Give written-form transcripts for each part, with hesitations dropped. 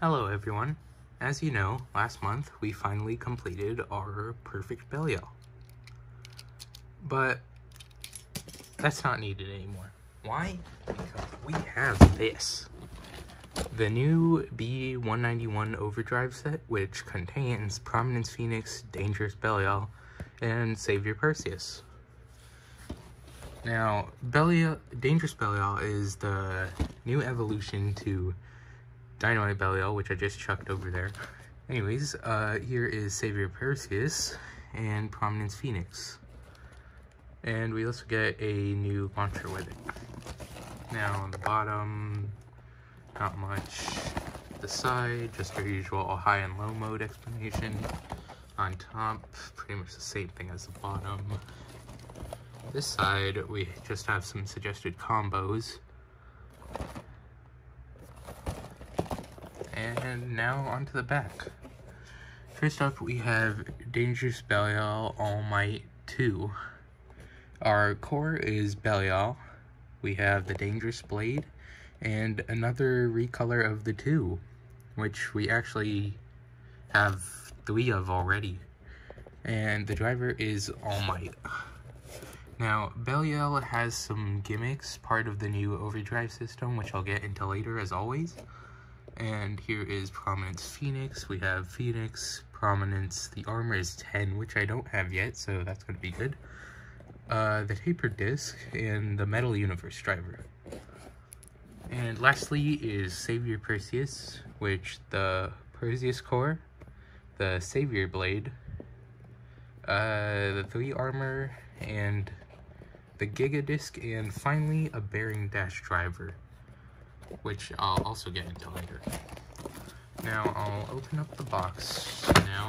Hello everyone, as you know, last month we finally completed our perfect Belial, but that's not needed anymore. Why? Because we have this, the new B191 Overdrive set, which contains Prominence Phoenix, Dangerous Belial, and Savior Perseus. Now, Dangerous Belial is the new evolution to Dynamite Belial, which I just chucked over there. Anyways, here is Savior Perseus and Prominence Phoenix. And we also get a new launcher with it. Now, on the bottom, not much. The side, just our usual high and low mode explanation. On top, pretty much the same thing as the bottom. This side, we just have some suggested combos. And now onto the back. First up, we have Dangerous Belial All Might 2. Our core is Belial. We have the Dangerous Blade and another recolor of the 2, which we actually have 3 of already. And the driver is All Might. Now, Belial has some gimmicks, part of the new Overdrive system, which I'll get into later as always. And here is Prominence Phoenix. We have Phoenix, Prominence, the Armor is 10, which I don't have yet, so that's going to be good. The Tapered Disc, and the Metal Universe Driver. And lastly is Savior Perseus, which the Perseus Core, the Savior Blade, the 3 Armor, and the Giga Disc, and finally a Bearing Dash Driver, which I'll also get into later. Now I'll open up the box now,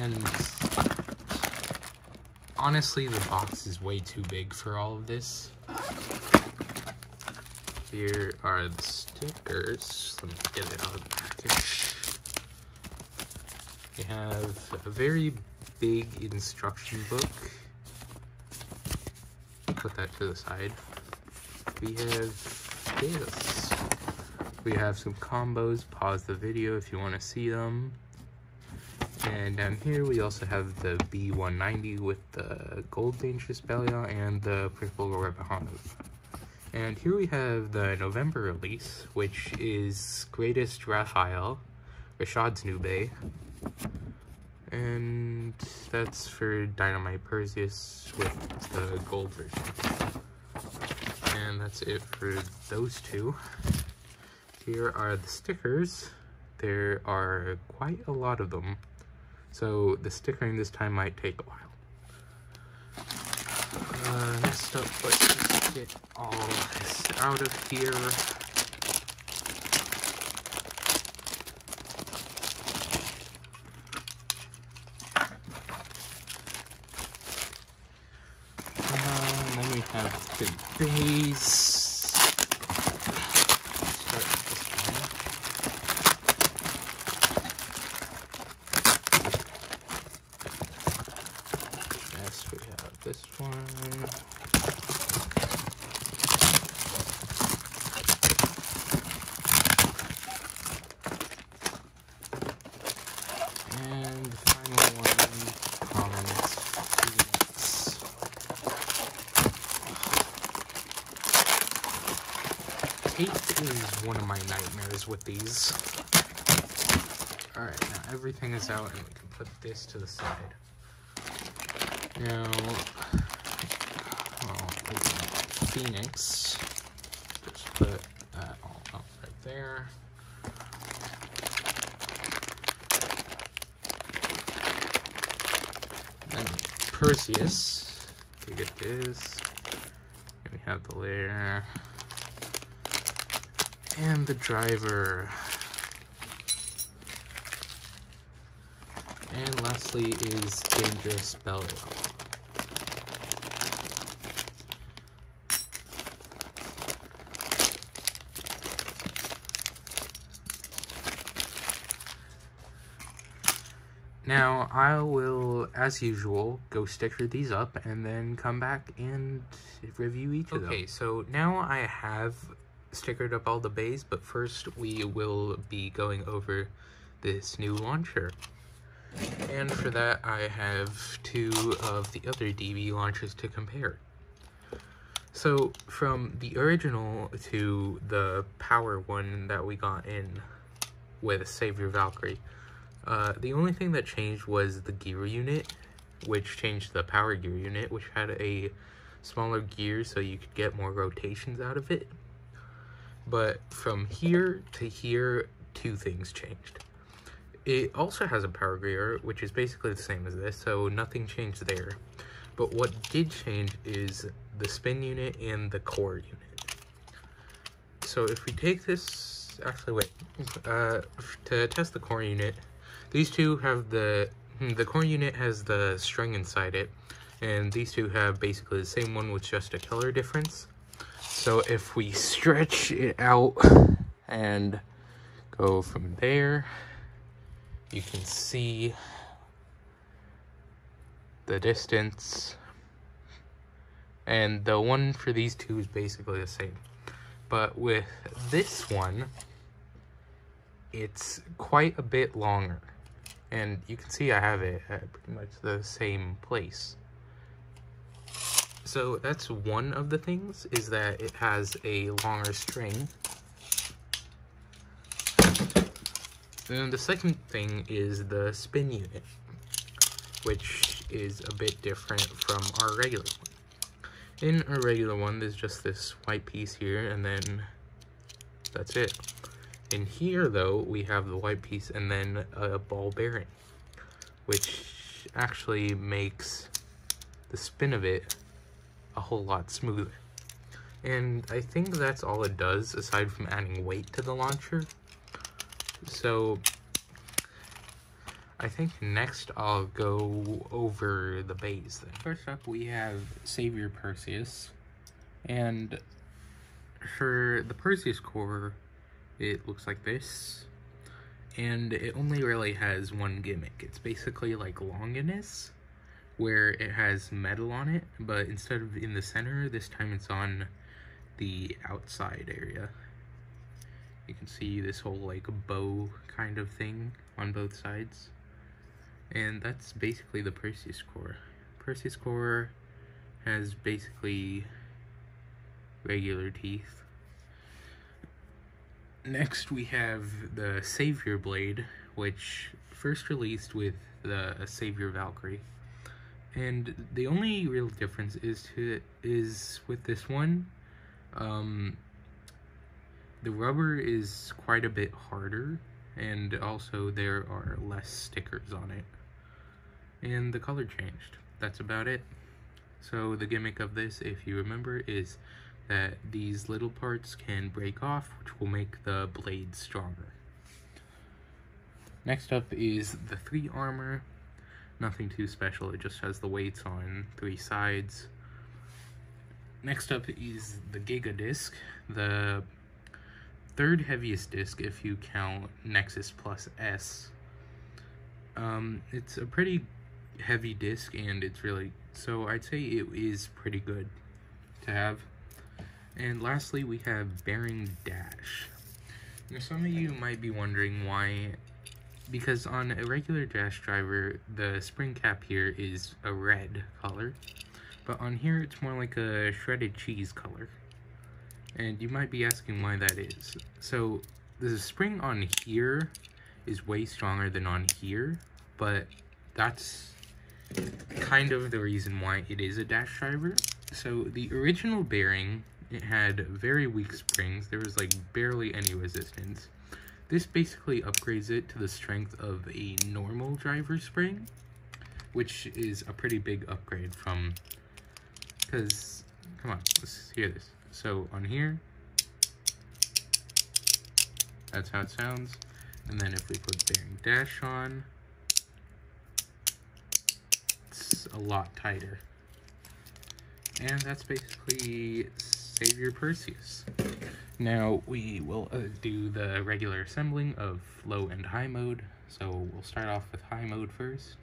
and honestly the box is way too big for all of this. Here are the stickers, let me get it out of the package. We have a very big instruction book. Put that to the side. We have this. We have some combos. Pause the video if you want to see them. And down here we also have the B-190 with the gold Dangerous Belial and the purple Revive. And here we have the November release, which is Greatest Raphael, Rashad's new bay. And that's for Dynamite Perseus with the gold version. And that's it for those two. Here are the stickers. There are quite a lot of them, so the stickering this time might take a while. Next up, let's get all this out of here. The base. Start this one. Next we have this one. And the final one, Tape is one of my nightmares with these. Alright, now everything is out and we can put this to the side. Now, I'll open up Phoenix. Just put that all up right there. Then Perseus. We get this. And we have the layer. And the driver. And lastly is Dangerous Belial. Now I will, as usual, go sticker these up and then come back and review each of them. Okay, so now I have stickered up all the bays, but first we will be going over this new launcher. And for that, I have two of the other DB launchers to compare. So, from the original to the power one that we got in with Savior Valkyrie, the only thing that changed was the gear unit, which changed the power gear unit, which had a smaller gear so you could get more rotations out of it. But from here to here, two things changed. It also has a power gear, which is basically the same as this, so nothing changed there. But what did change is the spin unit and the core unit. So if we take this, actually wait, to test the core unit, these two have the core unit has the string inside it, and these two have basically the same one with just a color difference. So if we stretch it out and go from there, you can see the distance, and the one for these two is basically the same. But with this one, it's quite a bit longer, and you can see I have it at pretty much the same place. So that's one of the things, is that it has a longer string. And the second thing is the spin unit, which is a bit different from our regular one. In our regular one, there's just this white piece here, and then that's it. In here, though, we have the white piece and then a ball bearing, which actually makes the spin of it a whole lot smoother. And I think that's all it does, aside from adding weight to the launcher. So, I think next I'll go over the bays then. First up, we have Savior Perseus, and for the Perseus Core, it looks like this, and it only really has one gimmick. It's basically like Longinus, where it has metal on it, but instead of in the center, this time it's on the outside area. You can see this whole, like, bow kind of thing on both sides. And that's basically the Perseus Core. Perseus Core has basically regular teeth. Next, we have the Savior Blade, which first released with the Savior Valkyrie. And the only real difference is with this one, the rubber is quite a bit harder, and also there are less stickers on it. And the color changed. That's about it. So the gimmick of this, if you remember, is that these little parts can break off, which will make the blade stronger. Next up is the 3 armor. Nothing too special, it just has the weights on 3 sides. Next up is the Giga Disc, the 3rd heaviest disc if you count Nexus plus S. It's a pretty heavy disc, and it's really, so I'd say it is pretty good to have. And lastly, we have Bearing Dash. Now, some of you might be wondering why, because on a regular Dash Driver, the spring cap here is a red color, but on here it's more like a shredded cheese color. And you might be asking why that is. So, the spring on here is way stronger than on here, but that's kind of the reason why it is a Dash Driver. So, the original bearing, it had very weak springs. There was, like, barely any resistance. This basically upgrades it to the strength of a normal driver spring, which is a pretty big upgrade from... because, come on, let's hear this. So on here, that's how it sounds. And then if we put Bearing Dash on, it's a lot tighter. And that's basically Savior Perseus. Now we will do the regular assembling of low and high mode. So we'll start off with high mode first.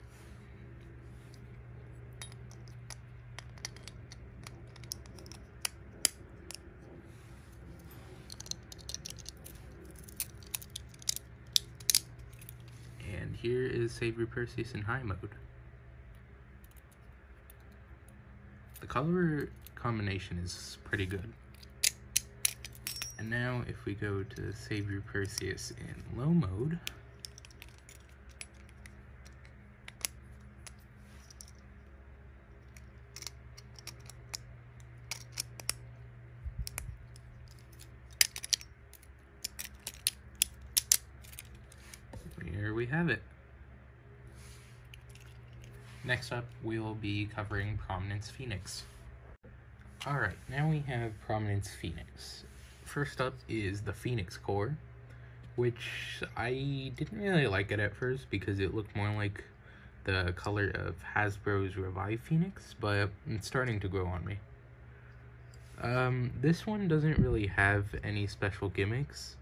here is Savior Perseus in high mode. The color combination is pretty good. And now if we go to Savior Perseus in low mode, here we have it. Next up, we'll be covering Prominence Phoenix. Alright, now we have Prominence Phoenix. First up is the Phoenix Core, which I didn't really like it at first because it looked more like the color of Hasbro's Revive Phoenix, but it's starting to grow on me. This one doesn't really have any special gimmicks,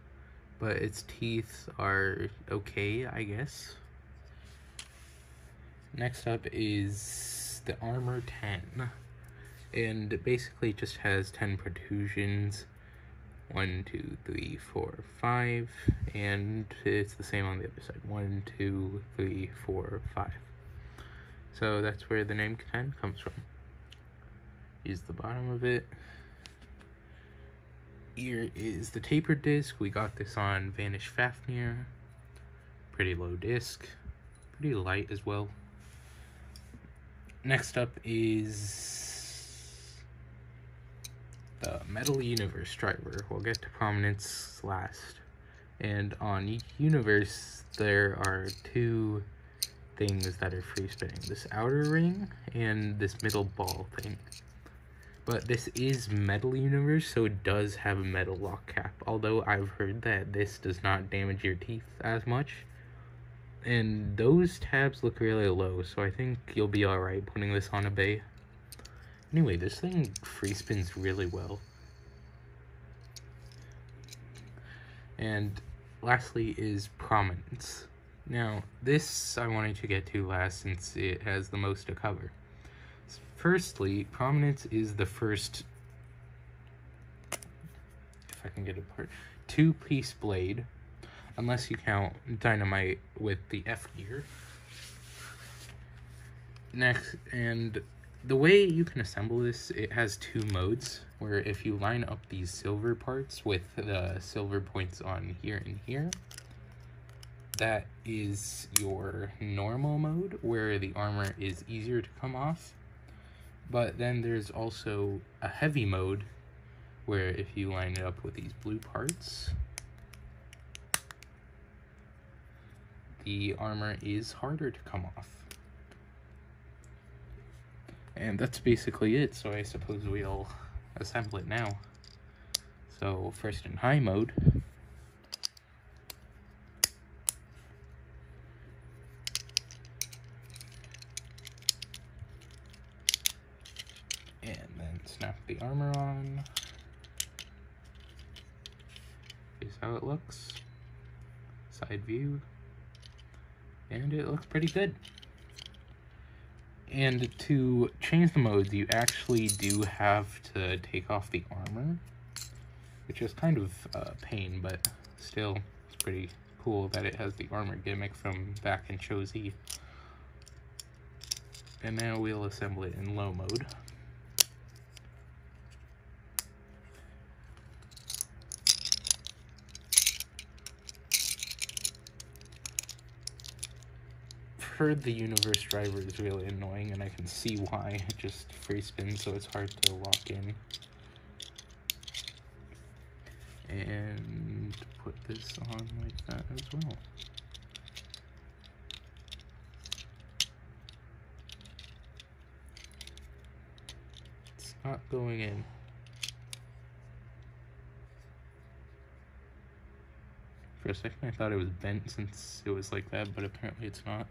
but its teeth are okay, I guess. Next up is the Armor 10, and it basically just has 10 protrusions, 1, 2, 3, 4, 5, and it's the same on the other side, 1, 2, 3, 4, 5. So that's where the name 10 comes from. Here's the bottom of it. Here is the Tapered Disc. We got this on Vanish Fafnir. Pretty low disc, pretty light as well. Next up is the Metal Universe Driver. We'll get to Prominence last. And on Universe, there are two things that are free spinning. This outer ring and this middle ball thing. But this is Metal Universe, so it does have a metal lock cap. Although I've heard that this does not damage your teeth as much. And those tabs look really low, so I think you'll be alright putting this on a bay. Anyway, this thing free spins really well. And lastly is Prominence. Now, this I wanted to get to last since it has the most to cover. Firstly, Prominence is the first, if I can get it apart, two-piece blade. Unless you count Dynamite with the F gear. Next, and the way you can assemble this, it has two modes, where if you line up these silver parts with the silver points on here and here, that is your normal mode, where the armor is easier to come off. But then there's also a heavy mode, where if you line it up with these blue parts, the armor is harder to come off. And that's basically it, so I suppose we'll assemble it now. So first in high mode, and then snap the armor on. Here's how it looks, side view. And it looks pretty good. And to change the modes, you actually do have to take off the armor, which is kind of a pain, but still, it's pretty cool that it has the armor gimmick from back in Chozy. And now we'll assemble it in low mode. I've heard the universe driver is really annoying, and I can see why. It just free spins, so it's hard to lock in. And put this on like that as well. It's not going in. For a second I thought it was bent since it was like that, but apparently it's not.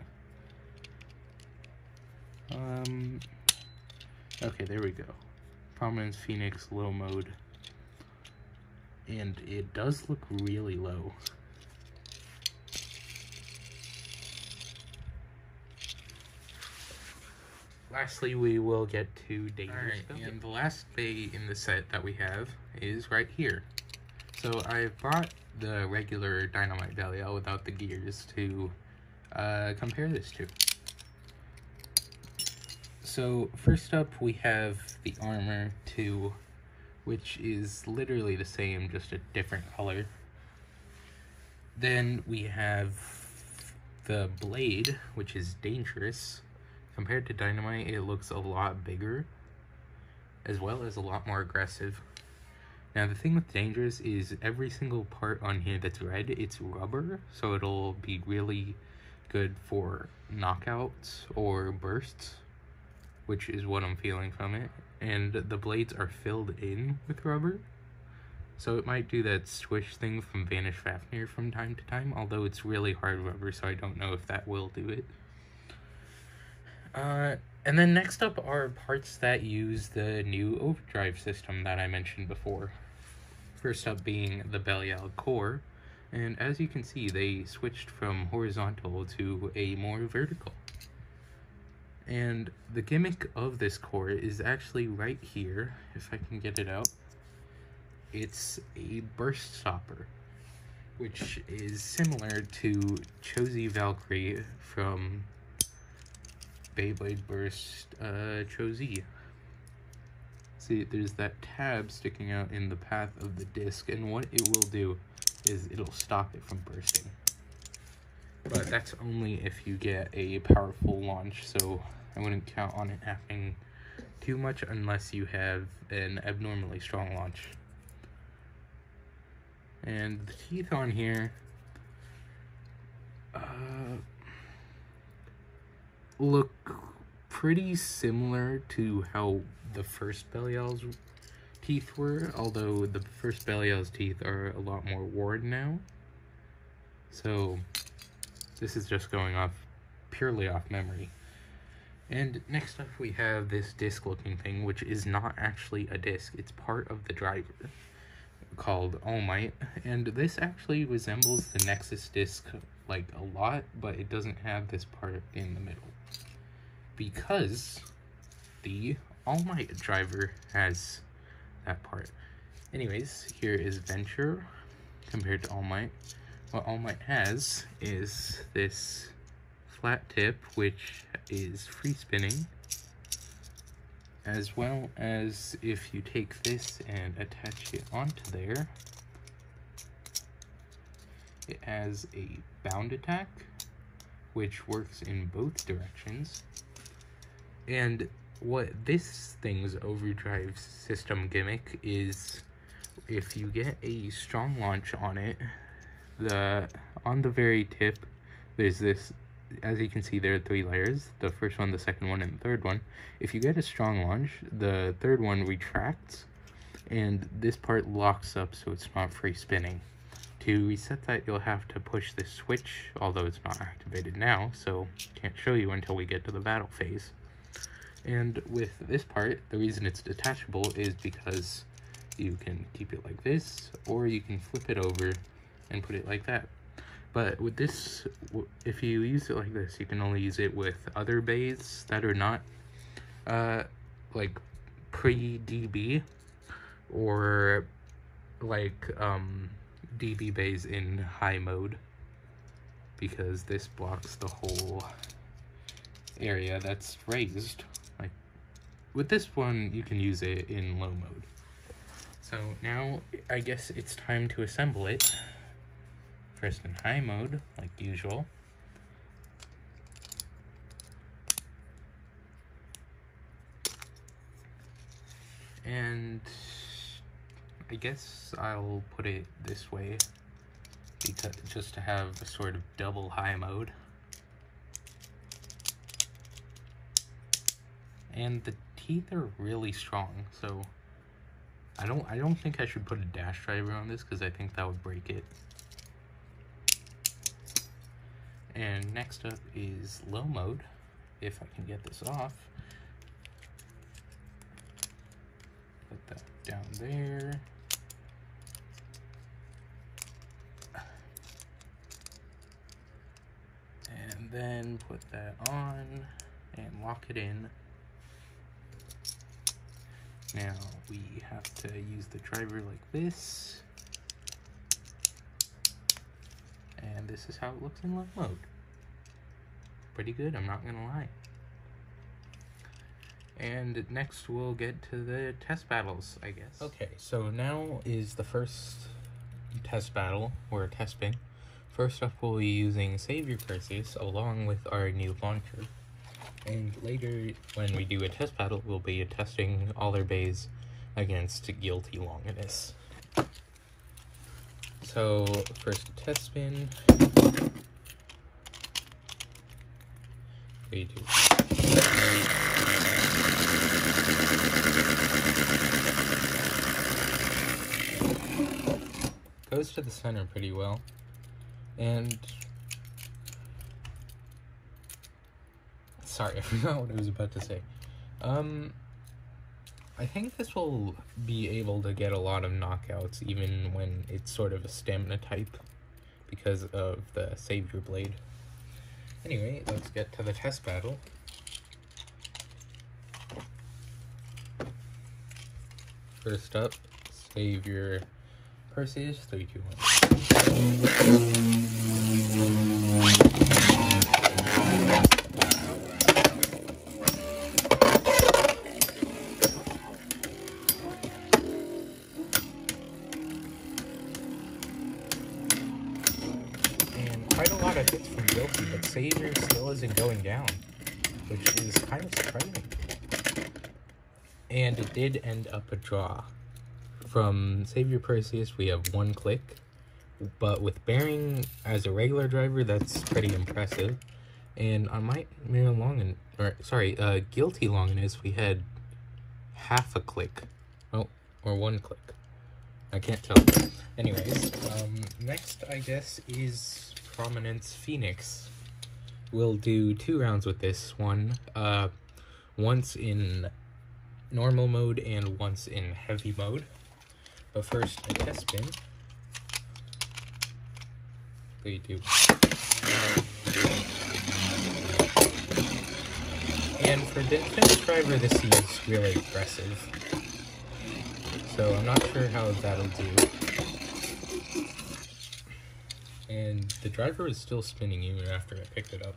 Okay, there we go. Prominence Phoenix low mode. And it does look really low. Lastly, we will get to Dangerous Belial. And the last bay in the set that we have is right here. So I bought the regular Dynamite Belial without the gears to compare this to. So first up we have the Armor 2, which is literally the same, just a different color. Then we have the Blade, which is Dangerous. Compared to Dynamite, it looks a lot bigger, as well as a lot more aggressive. Now the thing with Dangerous is every single part on here that's red, it's rubber, so it'll be really good for knockouts or bursts, which is what I'm feeling from it. And the blades are filled in with rubber, so it might do that swish thing from Vanish Fafnir from time to time, although it's really hard rubber, so I don't know if that will do it. And then next up are parts that use the new overdrive system that I mentioned before. First up being the Belial core, and as you can see, they switched from horizontal to a more vertical. And the gimmick of this core is actually right here, if I can get it out. It's a burst stopper, which is similar to Chozy Valkyrie from Beyblade Burst Chozy. See, there's that tab sticking out in the path of the disc, and what it will do is it'll stop it from bursting. But that's only if you get a powerful launch, so I wouldn't count on it happening too much unless you have an abnormally strong launch. And the teeth on here look pretty similar to how the first Belial's teeth were, although the first Belial's teeth are a lot more worn now. So this is just going off purely off memory. And next up we have this disc looking thing, which is not actually a disc, it's part of the driver, called All Might, and this actually resembles the Nexus disc like a lot, but it doesn't have this part in the middle, because the All Might driver has that part. Anyways, here is Venture compared to All Might. What All Might has is this flat tip, which is free spinning, as well as if you take this and attach it onto there, it has a bound attack, which works in both directions. And what this thing's overdrive system gimmick is, if you get a strong launch on it, on the very tip, there's this, as you can see, there are three layers, the first one, the second one, and the third one. If you get a strong launch, the third one retracts, and this part locks up so it's not free spinning. To reset that, you'll have to push this switch, although it's not activated now, so can't show you until we get to the battle phase. And with this part, the reason it's detachable is because you can keep it like this, or you can flip it over and put it like that. But with this, if you use it like this, you can only use it with other bays that are not like pre-DB or like DB bays in high mode, because this blocks the whole area that's raised. Like with this one, you can use it in low mode. So now I guess it's time to assemble it. First in high mode, like usual. And I guess I'll put it this way, because just to have a sort of double high mode. And the teeth are really strong, so I don't think I should put a dash driver on this, because I think that would break it. And next up is low mode, if I can get this off. Put that down there. And then put that on and lock it in. Now we have to use the driver like this. And this is how it looks in low mode. pretty good, I'm not gonna lie. And next we'll get to the test battles, I guess. Okay, so now is the first test battle we're testing. First up, we'll be using Savior Perseus along with our new launcher. And later, when we do a test battle, we'll be testing all our bays against Guilty Longinus. So, first test spin. We do. Goes to the center pretty well. And sorry, I forgot what I was about to say. I think this will be able to get a lot of knockouts even when it's sort of a stamina type because of the Savior Blade. Anyway, let's get to the test battle. First up, Savior Perseus, 3, 2, 1. Quite a lot of hits from Guilty, but Savior still isn't going down, which is kind of surprising. And it did end up a draw. From Savior Perseus, we have one click, but with Bearing as a regular driver, that's pretty impressive. And on my Guilty Longinus, we had half a click. Oh, or one click. I can't tell. Anyways, next, I guess, is Prominence Phoenix. We'll do 2 rounds with this one, once in normal mode and once in heavy mode. But first, a test spin. We do. And for Dynamite Driver, this seems really aggressive. So I'm not sure how that'll do. And the driver is still spinning even after I picked it up,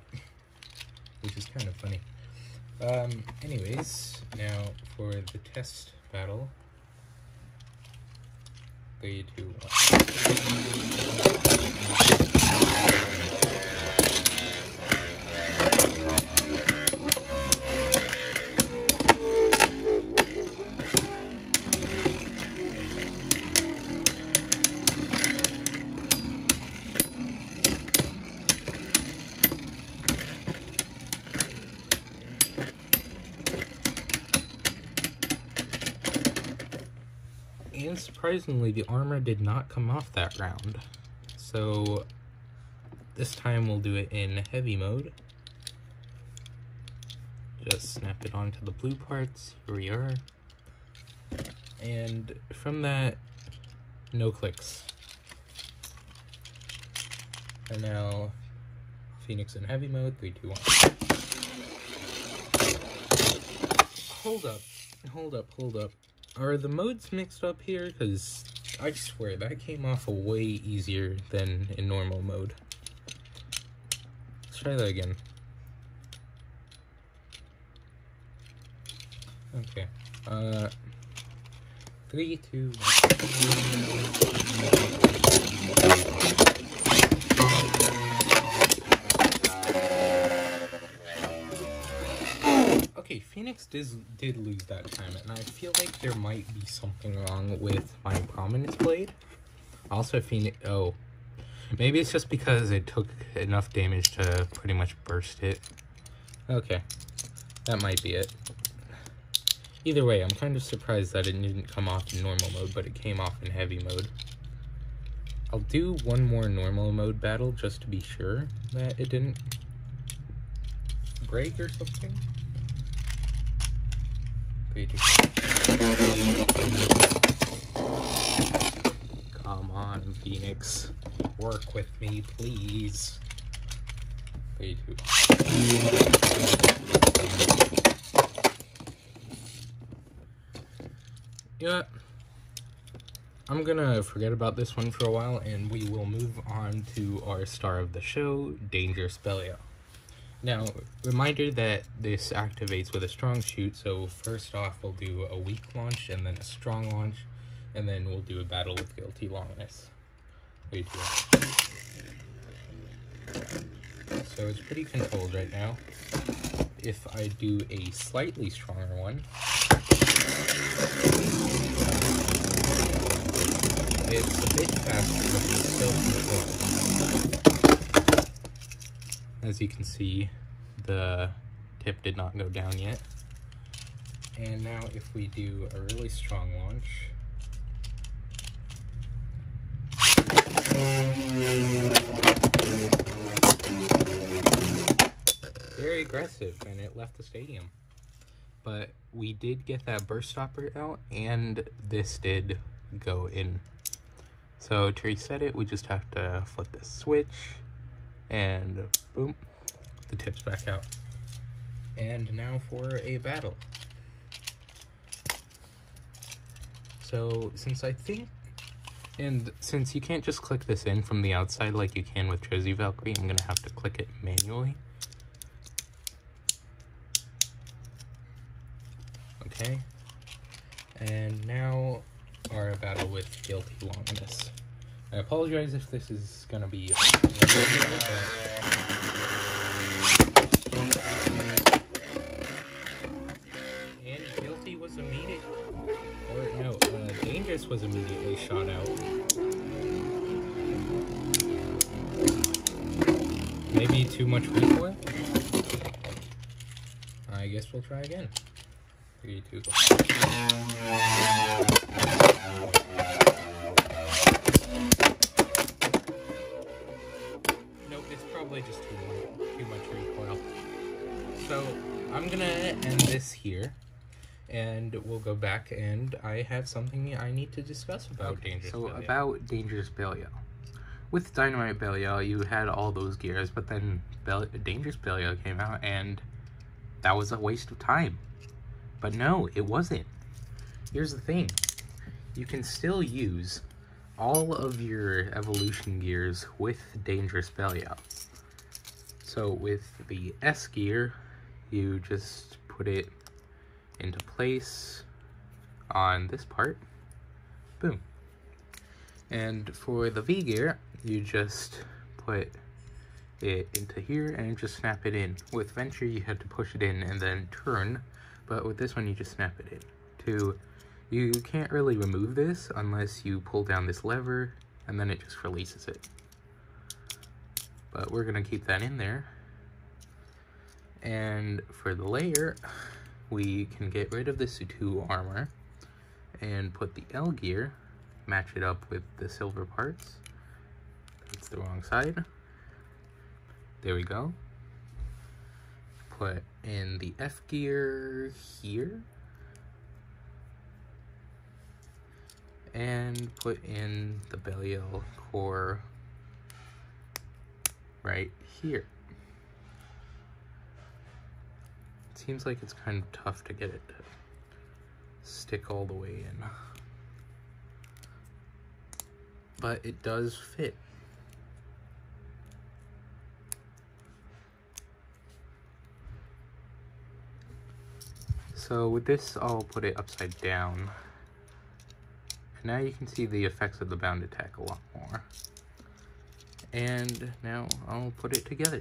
which is kind of funny. Anyways, now for the test battle. 3, 2, 1. And surprisingly, the armor did not come off that round. So this time we'll do it in heavy mode. Just snap it onto the blue parts. Here we are. And from that, no clicks. And now Phoenix in heavy mode. 3, 2, 1. Hold up. Are the modes mixed up here? Because I swear, that came off way easier than in normal mode. Let's try that again. Okay. 3, 2, 1. Okay, Phoenix did lose that time, and I feel like there might be something wrong with my Prominence Blade. Also, Phoenix... oh. Maybe it's just because it took enough damage to pretty much burst it. Okay. That might be it. Either way, I'm kind of surprised that it didn't come off in normal mode, but it came off in heavy mode. I'll do one more normal mode battle just to be sure that it didn't break or something. Come on, Phoenix. Work with me, please. Yeah. I'm gonna forget about this one for a while, and we will move on to our star of the show, Dangerous Belial. Now, reminder that this activates with a strong shoot, so first off we'll do a weak launch, and then a strong launch, and then we'll do a battle with Guilty Longinus. So it's pretty controlled right now. If I do a slightly stronger one, it's a bit faster, but it's still controlled. As you can see, the tip did not go down yet. And now if we do a really strong launch, very aggressive, and it left the stadium. But we did get that burst stopper out, and this did go in. So to reset it, we just have to flip this switch, and boom, the tip's back out. And now for a battle. So since you can't just click this in from the outside like you can with Chozy Valkyrie, I'm gonna have to click it manually. Okay, and now our battle with Guilty Longinus. I apologize if this is gonna be and Guilty was immediate, or no, Dangerous was immediately shot out. Maybe too much weak whip? I guess we'll try again. 3, 2, nope, it's probably just too much recoil. So I'm gonna end this here, and we'll go back, and I have something I need to discuss about Dangerous Belial. So about Dangerous Belial. With Dynamite Belial, you had all those gears, but then Dangerous Belial came out, and that was a waste of time. But no, it wasn't. Here's the thing. You can still use all of your evolution gears with Dangerous Belial. So with the S gear, you just put it into place on this part. Boom. And for the V gear, you just put it into here and just snap it in. With Venture, you had to push it in and then turn. But with this one, you just snap it in. You can't really remove this unless you pull down this lever, and then it just releases it. But we're gonna keep that in there. And for the layer, we can get rid of the Sutu armor and put the L gear, match it up with the silver parts. That's the wrong side. There we go. Put in the F gear here, and put in the Belial core right here. It seems like it's kind of tough to get it to stick all the way in, but it does fit. So with this, I'll put it upside down, and now you can see the effects of the bound attack a lot more. And now I'll put it together.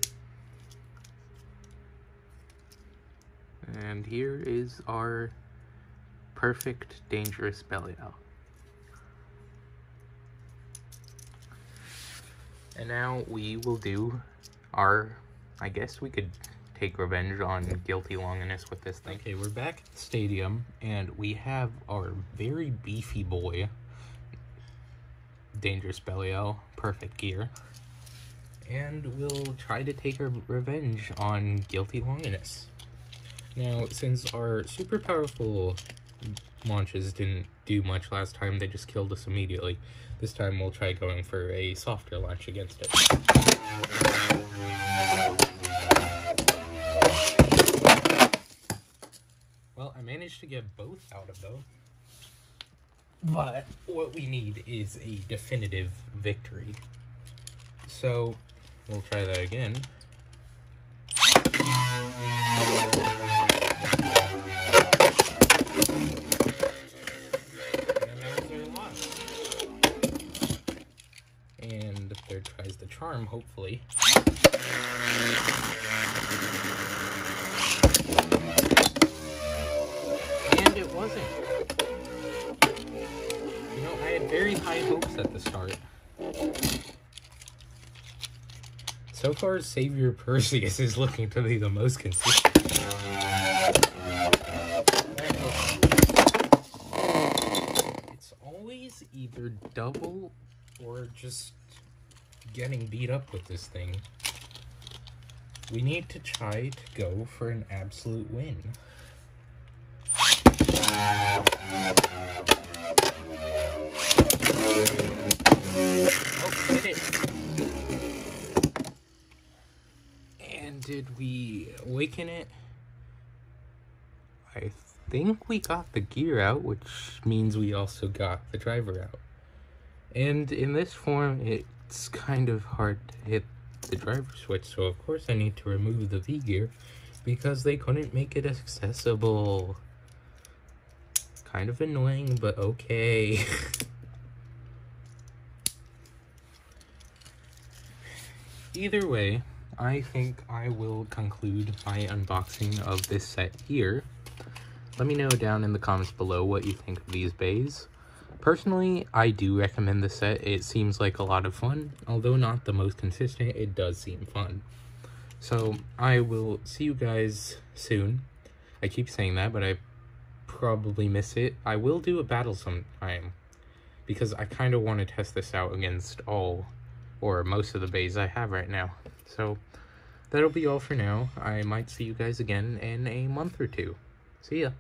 And here is our perfect Dangerous Belial. And now we will do our, I guess we could take revenge on Guilty Longinus with this thing. Okay, we're back at the stadium, and we have our very beefy boy, Dangerous Belial, perfect gear. And we'll try to take our revenge on Guilty Longinus. Now, since our super powerful launches didn't do much last time, they just killed us immediately. This time we'll try going for a softer launch against it. Well, I managed to get both out of those, but what we need is a definitive victory. So, we'll try that again. And the third tries the charm, hopefully. And it wasn't. You know, I had very high hopes at the start. So far, Savior Perseus is looking to be the most consistent. It's always either double or just getting beat up with this thing. We need to try to go for an absolute win. Oh, hit it. Did we awaken it? I think we got the gear out, which means we also got the driver out. And in this form, it's kind of hard to hit the driver switch, so of course I need to remove the V gear because they couldn't make it accessible. Kind of annoying, but okay. Either way, I think I will conclude my unboxing of this set here. Let me know down in the comments below what you think of these bays. Personally, I do recommend this set. It seems like a lot of fun. Although not the most consistent, it does seem fun. So, I will see you guys soon. I keep saying that, but I probably miss it. I will do a battle sometime, because I kind of want to test this out against all or most of the bays I have right now. So, that'll be all for now. I might see you guys again in a month or two. See ya!